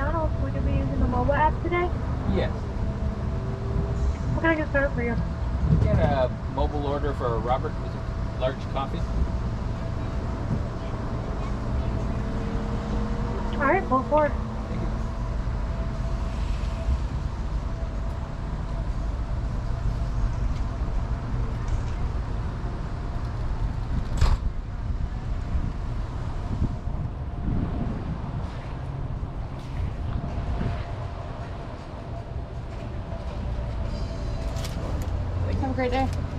McDonald's, would you be using the mobile app today? Yes. What can I get started for you? Get a mobile order for Robert with a large coffee. All right, go for it. Have a great day.